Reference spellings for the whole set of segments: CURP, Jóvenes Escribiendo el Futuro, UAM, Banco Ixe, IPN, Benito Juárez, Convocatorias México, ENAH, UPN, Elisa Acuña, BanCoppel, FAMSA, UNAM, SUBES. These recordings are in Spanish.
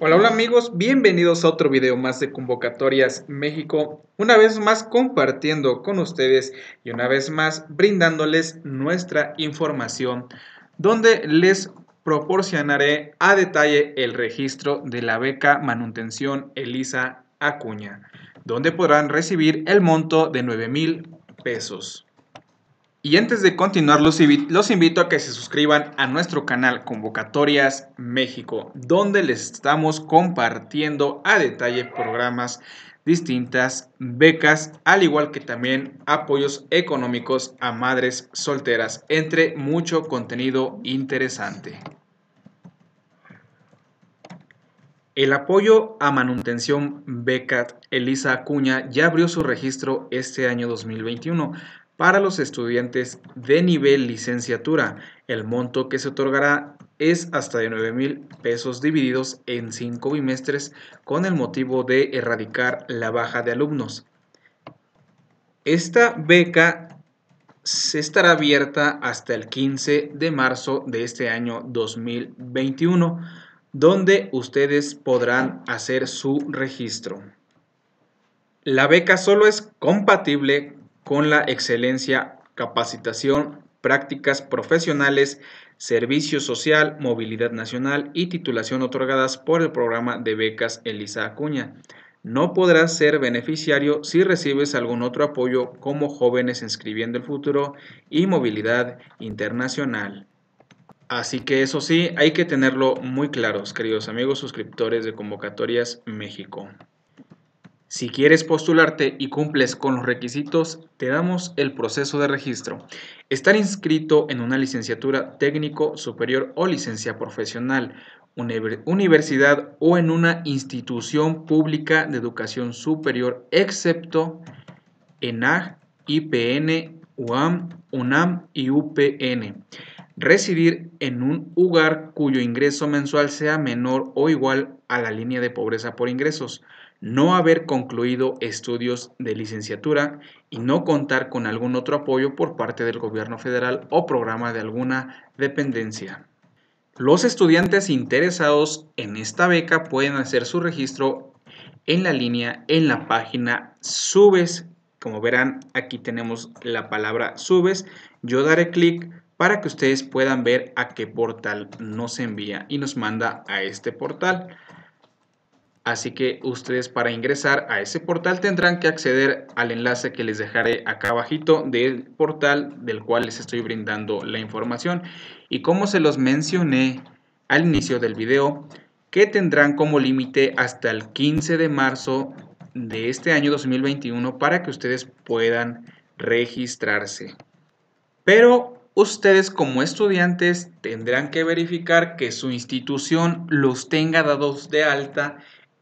Hola, hola amigos, bienvenidos a otro video más de Convocatorias México, una vez más compartiendo con ustedes y una vez más brindándoles nuestra información, donde les proporcionaré a detalle el registro de la beca manutención Elisa Acuña, donde podrán recibir el monto de 9,000 pesos. Y antes de continuar, los invito a que se suscriban a nuestro canal Convocatorias México, donde les estamos compartiendo a detalle programas, distintas becas, al igual que también apoyos económicos a madres solteras, entre mucho contenido interesante. El apoyo a manutención beca Elisa Acuña ya abrió su registro este año 2021 para los estudiantes de nivel licenciatura. El monto que se otorgará es hasta de 9,000 pesos divididos en 5 bimestres con el motivo de erradicar la baja de alumnos. Esta beca se estará abierta hasta el 15 de marzo de este año 2021. Donde ustedes podrán hacer su registro. La beca solo es compatible con la excelencia, capacitación, prácticas profesionales, servicio social, movilidad nacional y titulación otorgadas por el programa de becas Elisa Acuña. No podrás ser beneficiario si recibes algún otro apoyo como Jóvenes Escribiendo el Futuro y Movilidad Internacional. Así que eso sí, hay que tenerlo muy claro, queridos amigos suscriptores de Convocatorias México. Si quieres postularte y cumples con los requisitos, te damos el proceso de registro. Estar inscrito en una licenciatura técnico superior o licencia profesional, universidad o en una institución pública de educación superior, excepto ENAH, IPN, UAM, UNAM y UPN. Residir en un hogar cuyo ingreso mensual sea menor o igual a la línea de pobreza por ingresos. No haber concluido estudios de licenciatura y no contar con algún otro apoyo por parte del gobierno federal o programa de alguna dependencia. Los estudiantes interesados en esta beca pueden hacer su registro en la línea en la página SUBES. Como verán, aquí tenemos la palabra SUBES. Yo daré clic para que ustedes puedan ver a qué portal nos envía y nos manda a este portal. Así que ustedes para ingresar a ese portal tendrán que acceder al enlace que les dejaré acá abajito del portal del cual les estoy brindando la información. Y como se los mencioné al inicio del video, que tendrán como límite hasta el 15 de marzo de este año 2021 para que ustedes puedan registrarse. Pero ustedes como estudiantes tendrán que verificar que su institución los tenga dados de alta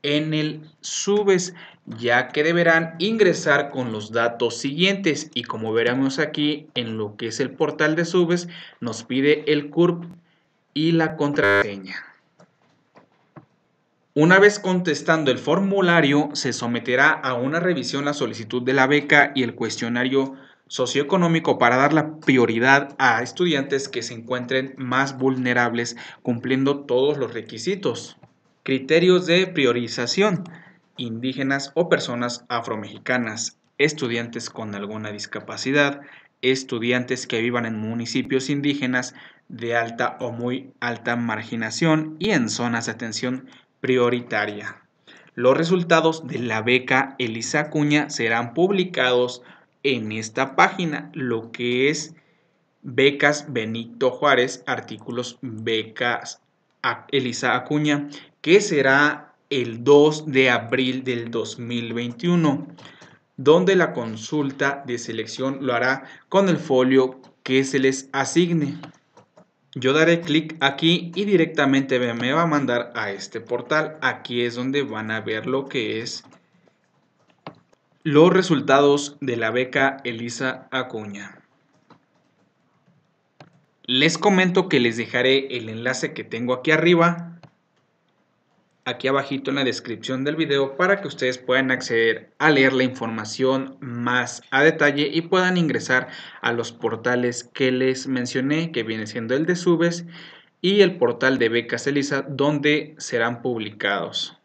en el SUBES, ya que deberán ingresar con los datos siguientes. Y como veremos aquí en lo que es el portal de SUBES, nos pide el CURP y la contraseña. Una vez contestando el formulario, se someterá a una revisión la solicitud de la beca y el cuestionario socioeconómico para dar la prioridad a estudiantes que se encuentren más vulnerables cumpliendo todos los requisitos. Criterios de priorización: indígenas o personas afromexicanas, estudiantes con alguna discapacidad, estudiantes que vivan en municipios indígenas de alta o muy alta marginación y en zonas de atención prioritaria. Los resultados de la beca Elisa Acuña serán publicados en esta página, lo que es Becas Benito Juárez, artículos Becas Elisa Acuña, que será el 2 de abril del 2021, donde la consulta de selección lo hará con el folio que se les asigne. Yo daré clic aquí y directamente me va a mandar a este portal. Aquí es donde van a ver lo que es los resultados de la beca Elisa Acuña. Les comento que les dejaré el enlace que tengo aquí arriba, aquí abajito en la descripción del video, para que ustedes puedan acceder a leer la información más a detalle y puedan ingresar a los portales que les mencioné, que viene siendo el de SUBES, y el portal de becas Elisa, donde serán publicados.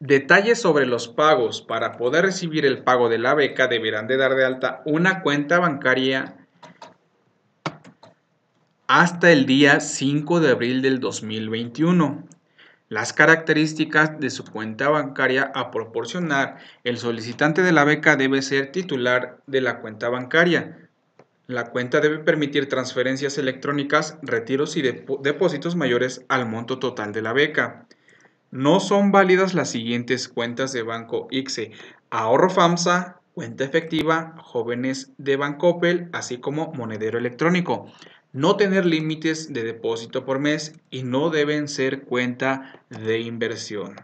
Detalles sobre los pagos. Para poder recibir el pago de la beca deberán de dar de alta una cuenta bancaria hasta el día 5 de abril del 2021. Las características de su cuenta bancaria a proporcionar. El solicitante de la beca debe ser titular de la cuenta bancaria. La cuenta debe permitir transferencias electrónicas, retiros y depósitos mayores al monto total de la beca. No son válidas las siguientes cuentas de Banco Ixe: Ahorro FAMSA, Cuenta Efectiva, Jóvenes de BanCoppel, así como Monedero Electrónico. No tener límites de depósito por mes y no deben ser cuenta de inversión.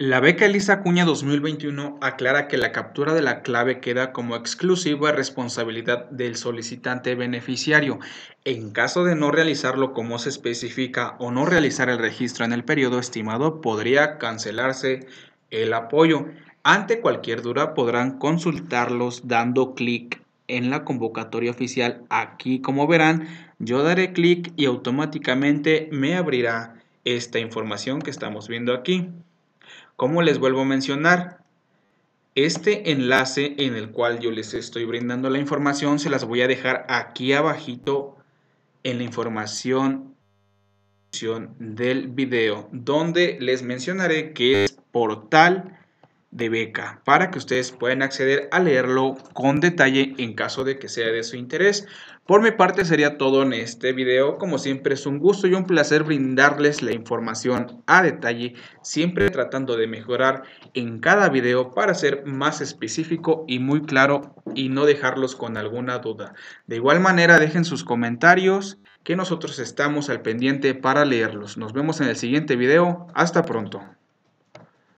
La beca Elisa Acuña 2021 aclara que la captura de la clave queda como exclusiva responsabilidad del solicitante beneficiario. En caso de no realizarlo como se especifica o no realizar el registro en el periodo estimado, podría cancelarse el apoyo. Ante cualquier duda podrán consultarlos dando clic en la convocatoria oficial. Aquí, como verán, yo daré clic y automáticamente me abrirá esta información que estamos viendo aquí. Como les vuelvo a mencionar, este enlace en el cual yo les estoy brindando la información se las voy a dejar aquí abajito en la información del video, donde les mencionaré que es portal de beca para que ustedes puedan acceder a leerlo con detalle en caso de que sea de su interés. Por mi parte sería todo en este video. Como siempre es un gusto y un placer brindarles la información a detalle, siempre tratando de mejorar en cada video para ser más específico y muy claro y no dejarlos con alguna duda. De igual manera dejen sus comentarios que nosotros estamos al pendiente para leerlos. Nos vemos en el siguiente video. Hasta pronto.